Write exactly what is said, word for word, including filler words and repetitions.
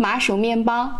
麻薯面包。